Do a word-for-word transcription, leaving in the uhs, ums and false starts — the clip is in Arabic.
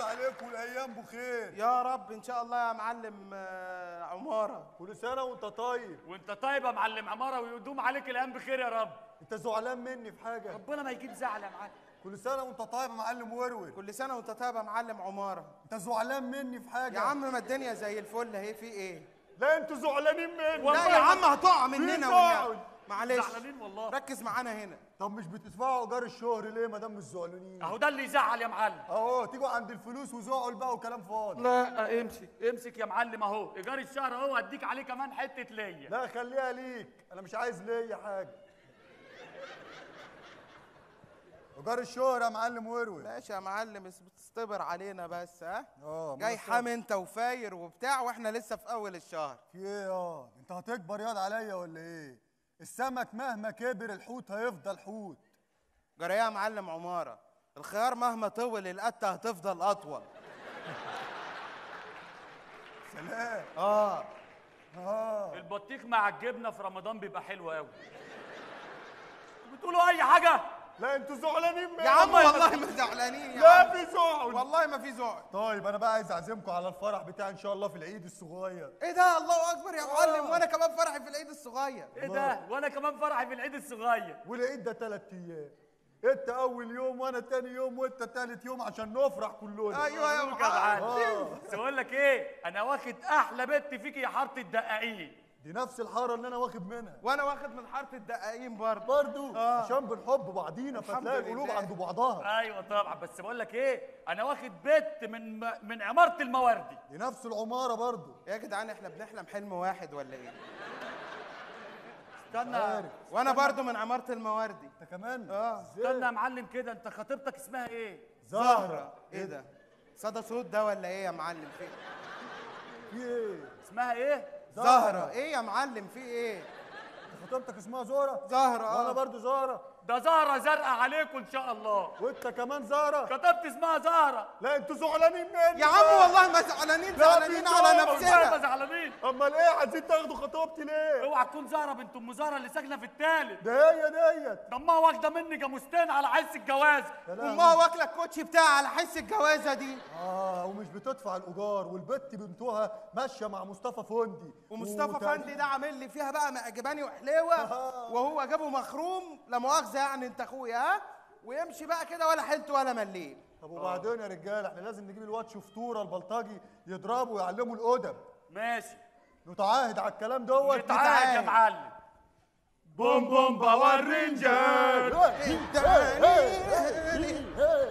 يعود عليكم الايام بخير يا رب ان شاء الله يا معلم عماره. كل سنه وانت طيب. وانت طيب يا معلم عماره ويدوم عليك الايام بخير يا رب. انت زعلان مني في حاجه؟ ربنا ما يجيب زعل يا معلم. كل سنه وانت طيب يا معلم ورور. كل سنه وانت طيب يا معلم عماره. انت زعلان مني في حاجه؟ يا عم ما الدنيا زي الفل اهي، في ايه؟ لا انتوا زعلانين مني. لا يا عم هتقع مننا والنبي. معلش زعلانين والله، ركز معانا هنا. طب مش بتدفعوا ايجار الشهر ليه ما دام مش زعلانين؟ اهو ده اللي يزعل يا معلم. اهو تيجوا عند الفلوس وزعل بقى وكلام فاضي. لا امسك امسك يا معلم، اهو ايجار الشهر اهو، هديك عليه كمان حته ليا. لا خليها ليك، انا مش عايز ليا حاجه. ايجار الشهر يا معلم وروي. ماشي يا معلم، بتصبر علينا بس. ها اه جاي حامي انت وفاير وبتاع واحنا لسه في اول الشهر. في ايه اه انت هتكبر ياض عليا ولا ايه؟ السمك مهما كبر الحوت هيفضل حوت. جرى يا معلم عماره، الخيار مهما طول القطه هتفضل اطول. سلام. اه اه البطيخ مع الجبنه في رمضان بيبقى حلو قوي. بتقولوا اي حاجه؟ لا انتوا زعلانين مني يا عم. والله ما زعلانين يا عم، لا في زعل والله ما في زعل. طيب انا بقى عايز اعزمكم على الفرح بتاعي ان شاء الله في العيد الصغير. ايه ده، الله اكبر يا معلم، وانا كمان فرحي في العيد الصغير. ايه ده وانا كمان فرحي في العيد الصغير. والعيد ده ثلاث ايام، انت اول يوم وانا ثاني يوم وانت ثالث يوم عشان نفرح كلنا. ايوه يا معلم. بس بقول لك ايه، انا واخد احلى بت فيكي يا حاره الدقاقين. دي نفس الحاره اللي انا واخد منها. وانا واخد من حاره الدقاقين برضه. برضه آه. عشان بنحب بعضينا فتلاقي القلوب عند بعضها. ايوه طبعا. بس بقول لك ايه، انا واخد بيت من من عماره المواردي. دي نفس العماره برضه. يا جدعان احنا بنحلم حلم واحد ولا ايه؟ استنى عارف. وانا برضه من عماره المواردي. انت كمان؟ اه استنى يا معلم كده، انت خطيبتك اسمها ايه؟ زهره. ايه ده؟ صدى صوت ده ولا ايه يا معلم؟ في ايه؟ اسمها ايه؟ زهرة. ايه يا معلم في ايه؟ خطيبتك اسمها زهرة؟ زهرة اه. وانا برضه زهرة. ده زهرة زرقاء عليكم ان شاء الله. وانت كمان زهرة؟ خطيبتي اسمها زهرة. لا انتوا زعلانين مني يا عم. والله ما زعلانين، زعلانين على نفسنا. والله ما زعلانين. امال ايه عايزين تاخدوا خطيبتي ليه؟ اوعى تكون زهرة بنت ام زهرة اللي ساكنة في التالت. ده هي ديت. ده امها واخدة مني جاموستين على حس الجوازة. امها واكلة الكوتشي بتاعها على حس الجوازة دي. اه ومش بتدفع الايجار، والبت بنتها ماشية مع مصطفى فندي. ومصطفى فندي ده عامل لي فيها بقى مأجباني وحليوة، وهو جابه مخروم لا مؤاخذة يعني انت اخويا. ها ويمشي بقى كده ولا حلت ولا مليت. طب وبعدين يا رجاله احنا لازم نجيب الواد شفتوره البلطجي يضربه ويعلمه الادب. ماشي نتعاهد على الكلام دوت. نتعاهد يا معلم. بوم بوم باور رينجر.